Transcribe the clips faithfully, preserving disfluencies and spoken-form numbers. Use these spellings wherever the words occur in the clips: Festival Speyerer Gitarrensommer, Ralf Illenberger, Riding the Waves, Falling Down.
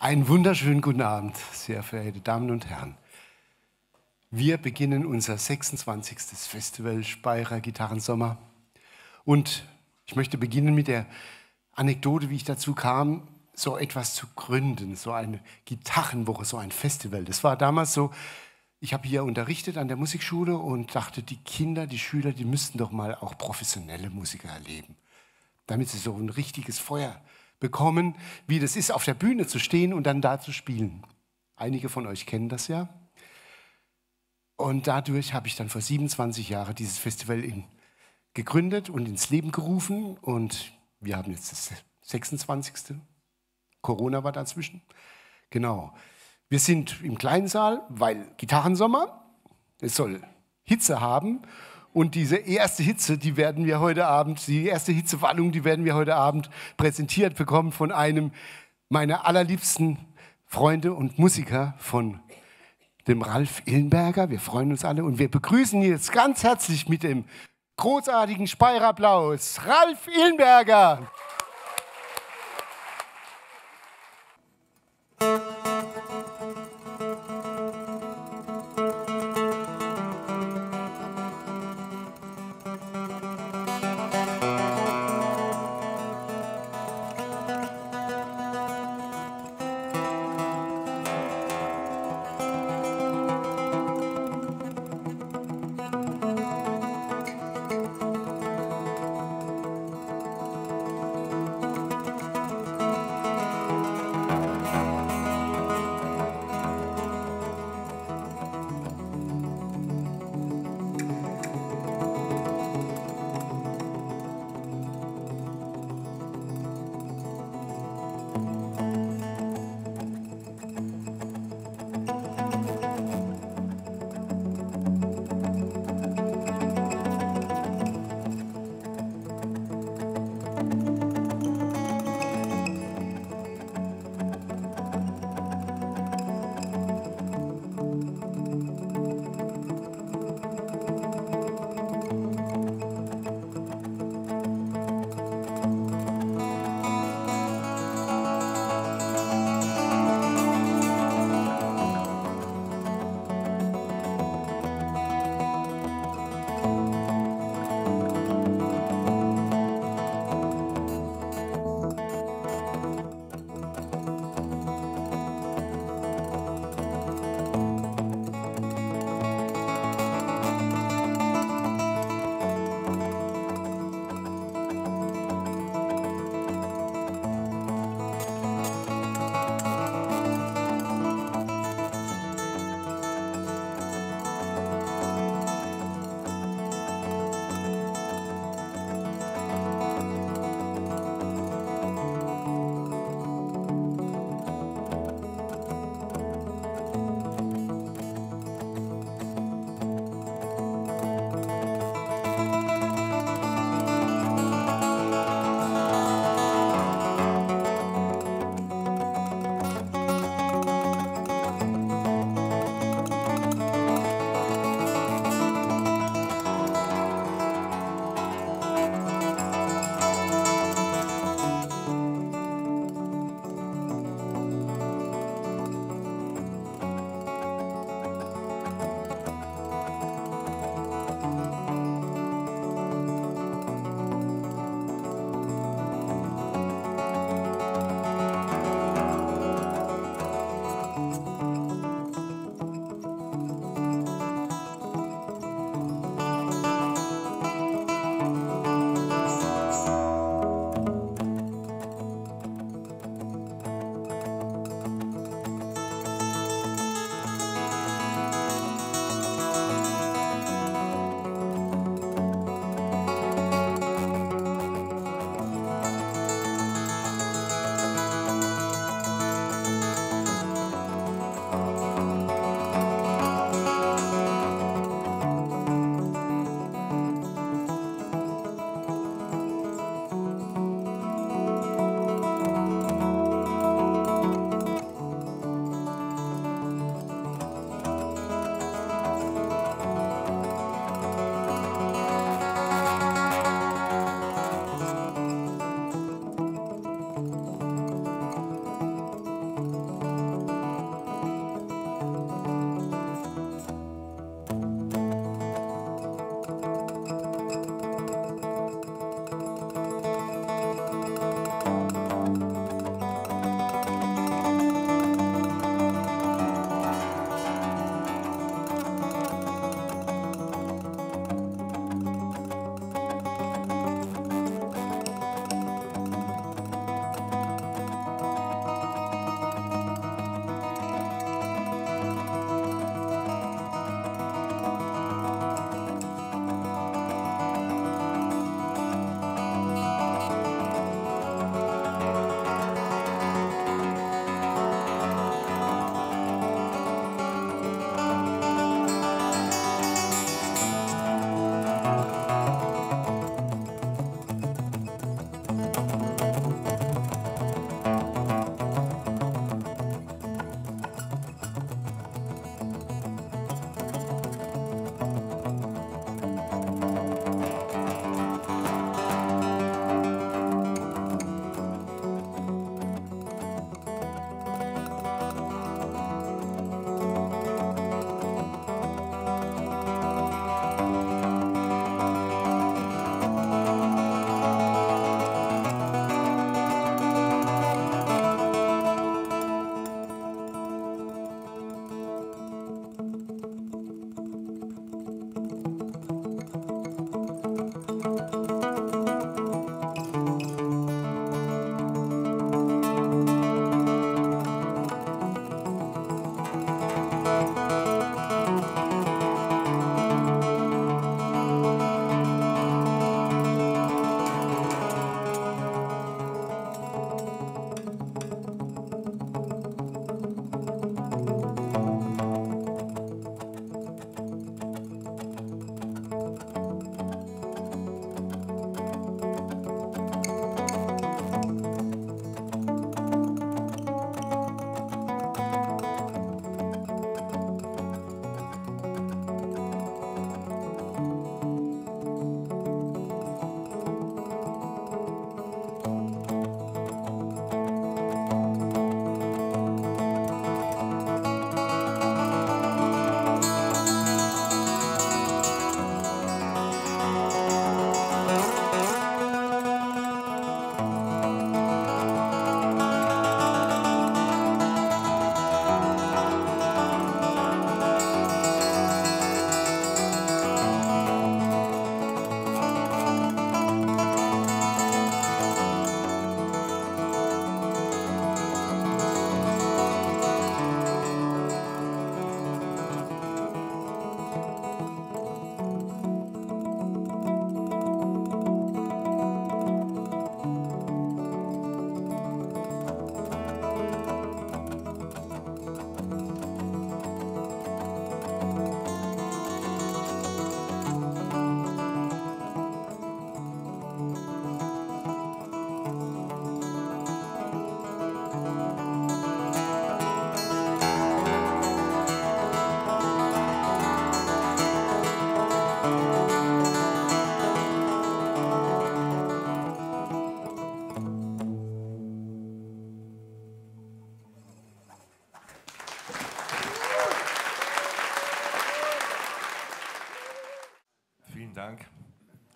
Einen wunderschönen guten Abend, sehr verehrte Damen und Herren. Wir beginnen unser sechsundzwanzigsten Festival Speyerer Gitarrensommer. Und ich möchte beginnen mit der Anekdote, wie ich dazu kam, so etwas zu gründen, so eine Gitarrenwoche, so ein Festival. Das war damals so, ich habe hier unterrichtet an der Musikschule und dachte, die Kinder, die Schüler, die müssten doch mal auch professionelle Musiker erleben, damit sie so ein richtiges Feuer bekommen, wie das ist, auf der Bühne zu stehen und dann da zu spielen. Einige von euch kennen das ja. Und dadurch habe ich dann vor siebenundzwanzig Jahren dieses Festival in, gegründet und ins Leben gerufen. Und wir haben jetzt das sechsundzwanzigste Corona war dazwischen. Genau. Wir sind im kleinen Saal, weil Gitarrensommer, es soll Hitze haben. Und diese erste Hitze, die werden wir heute Abend, die erste Hitzewallung, die werden wir heute Abend präsentiert bekommen von einem meiner allerliebsten Freunde und Musiker, von dem Ralf Illenberger. Wir freuen uns alle und wir begrüßen ihn jetzt ganz herzlich mit dem großartigen Speyer-Applaus, Ralf Illenberger.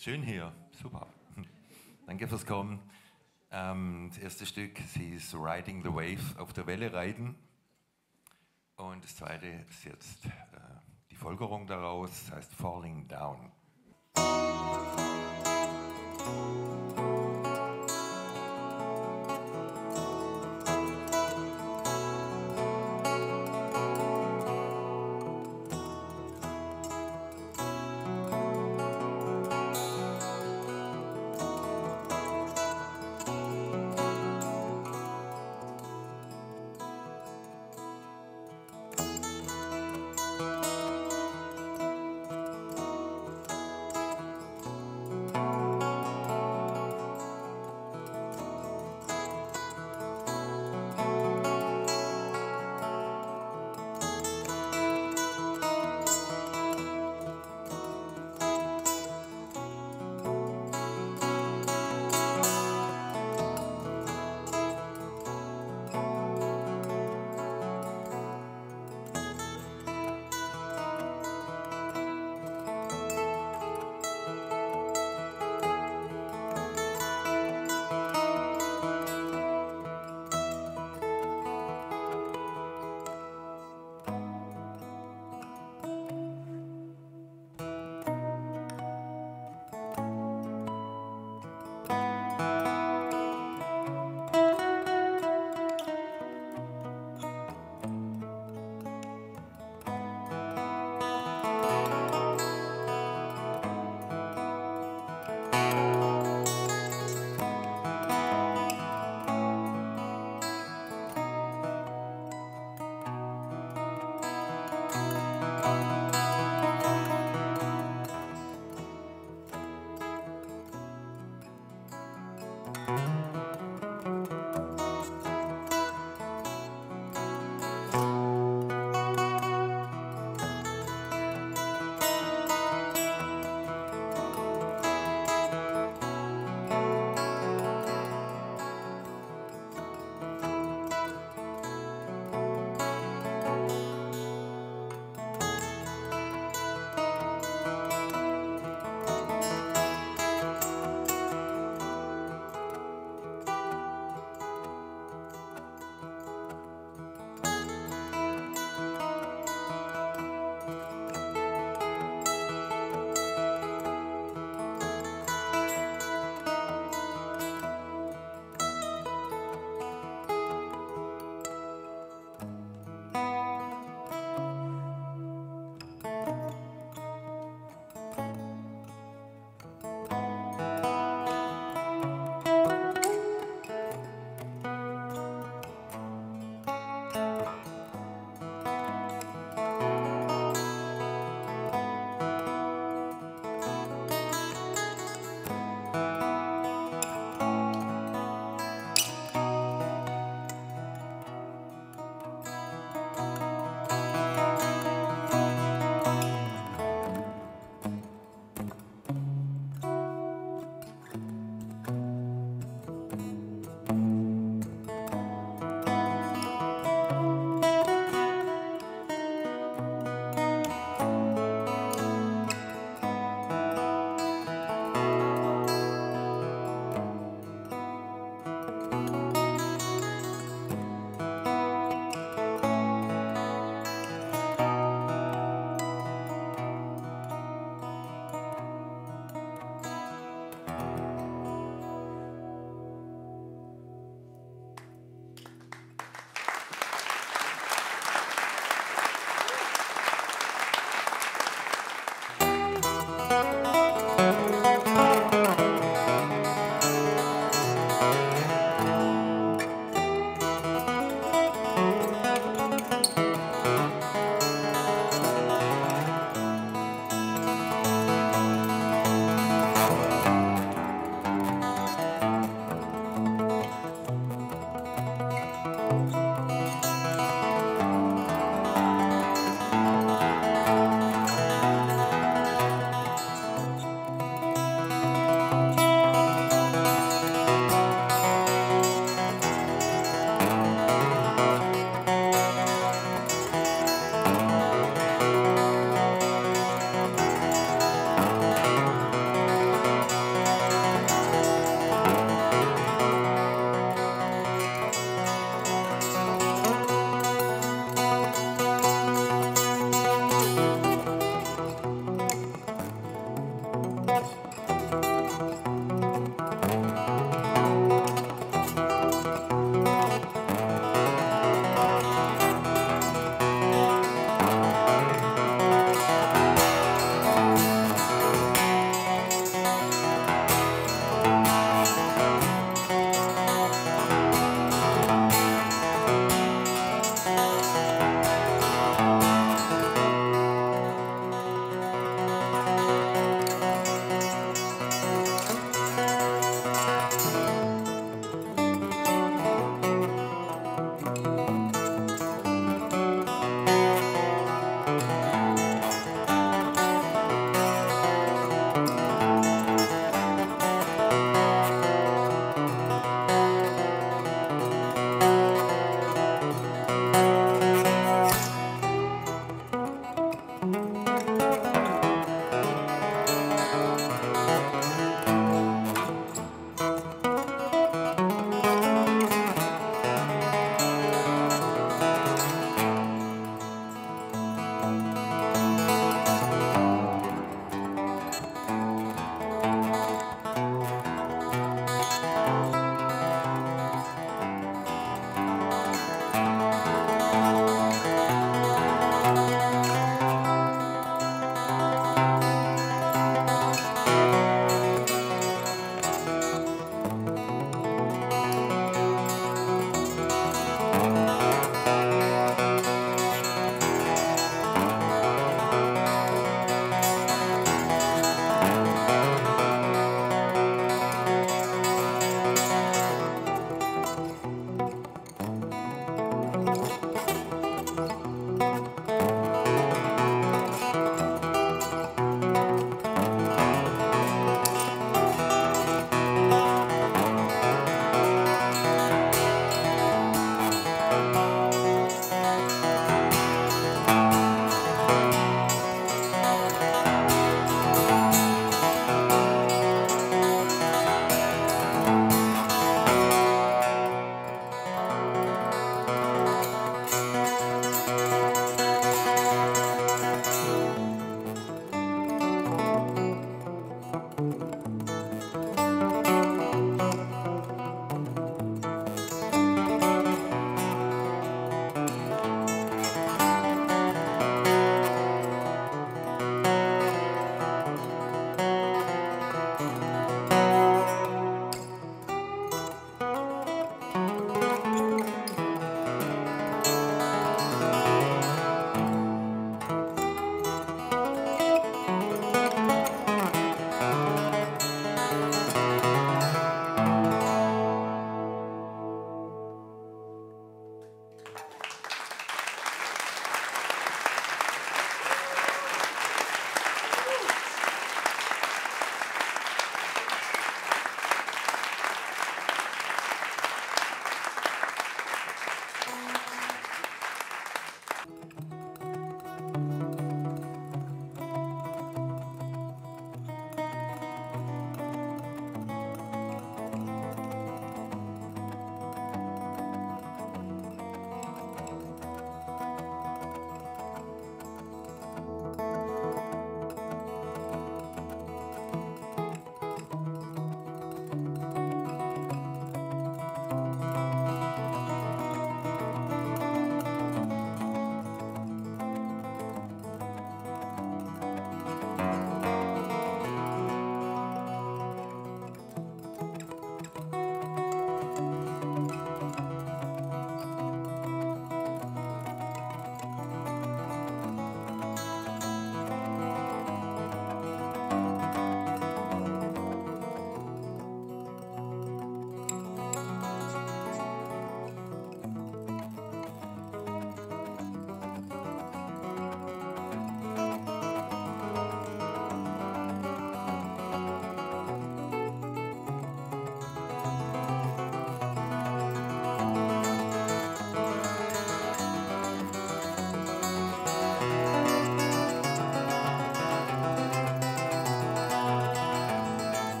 Schön hier, super. Danke fürs Kommen. Ähm, das erste Stück, sie ist Riding the Waves, auf der Welle reiten. Und das zweite ist jetzt äh, die Folgerung daraus, das heißt Falling Down.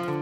Bye.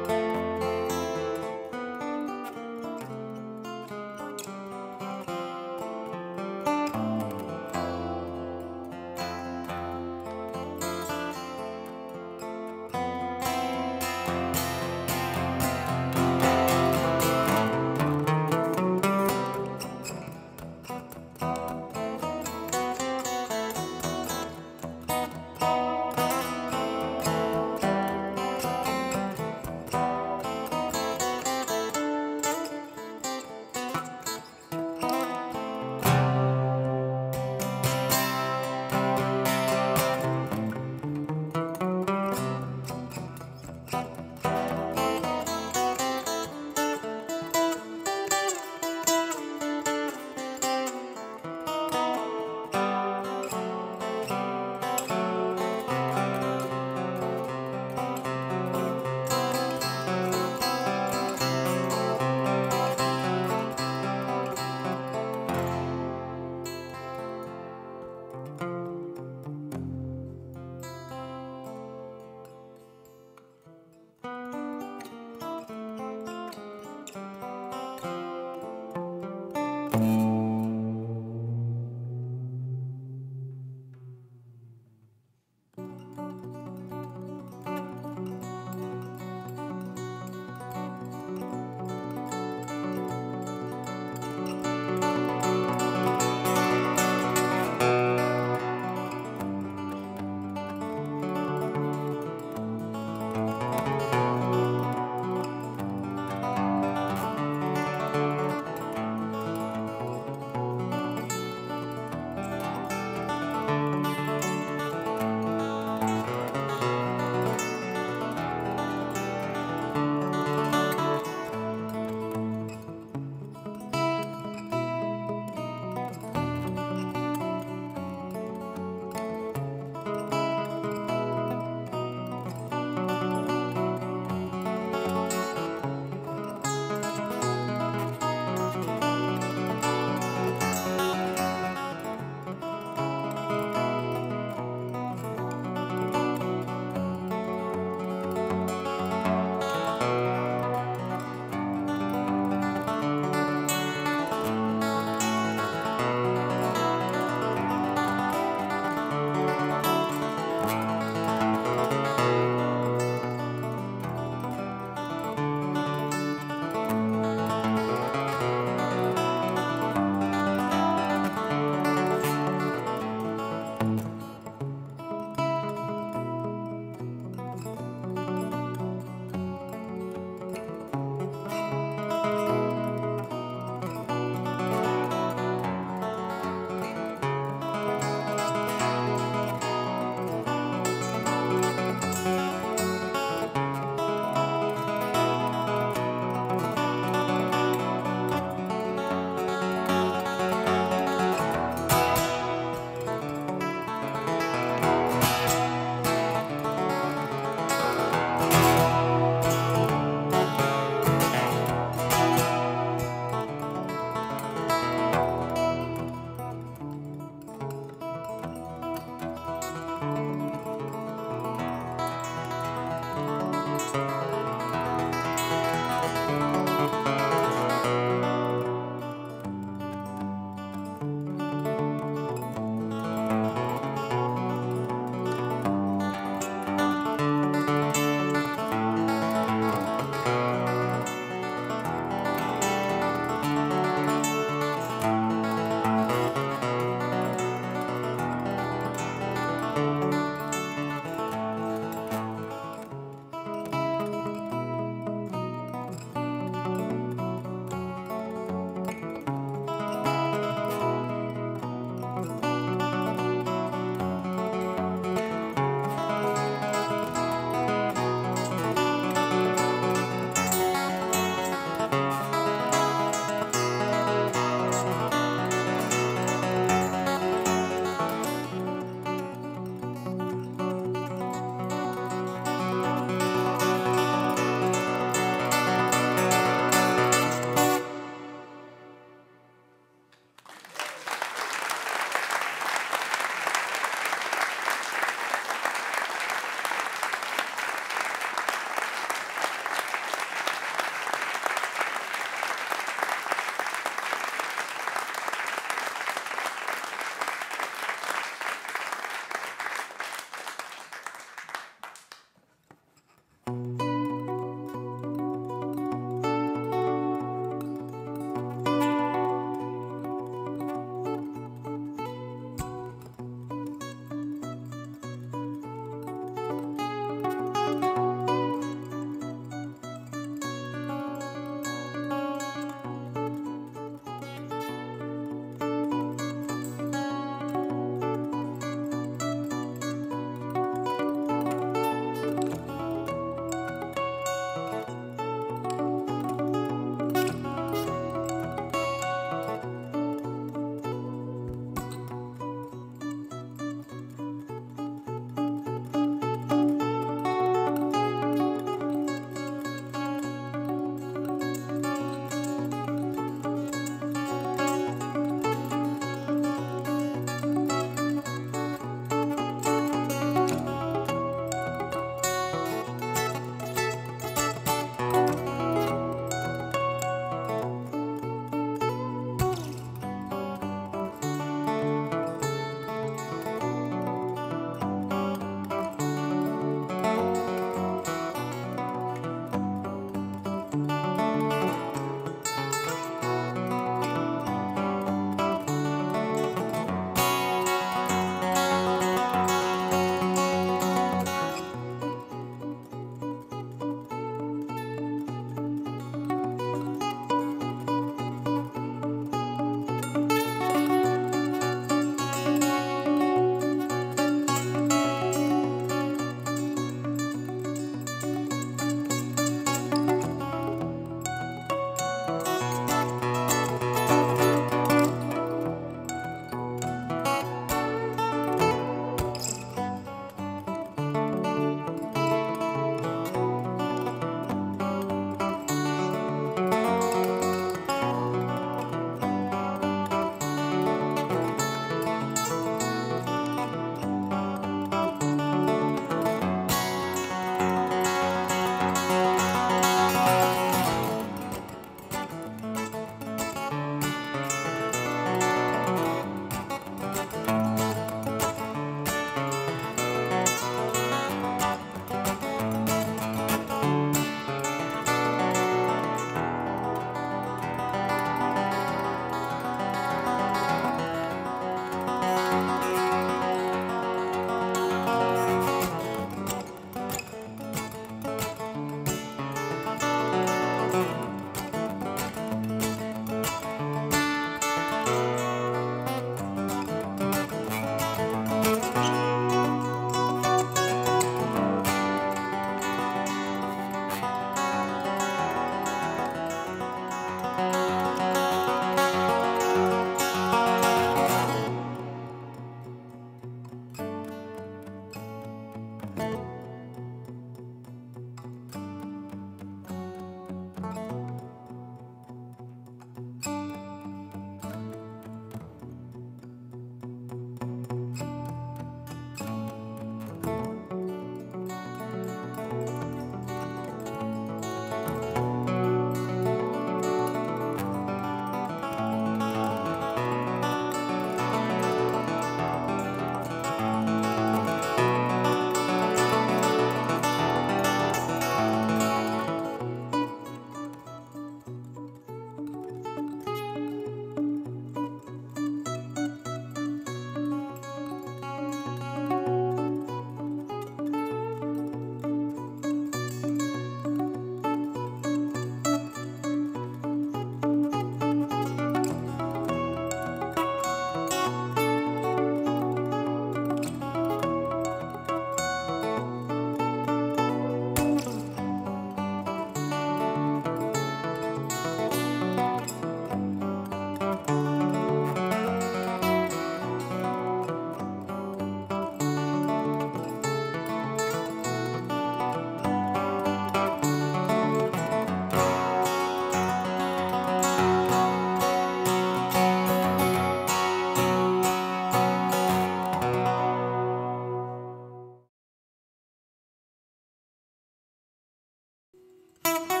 You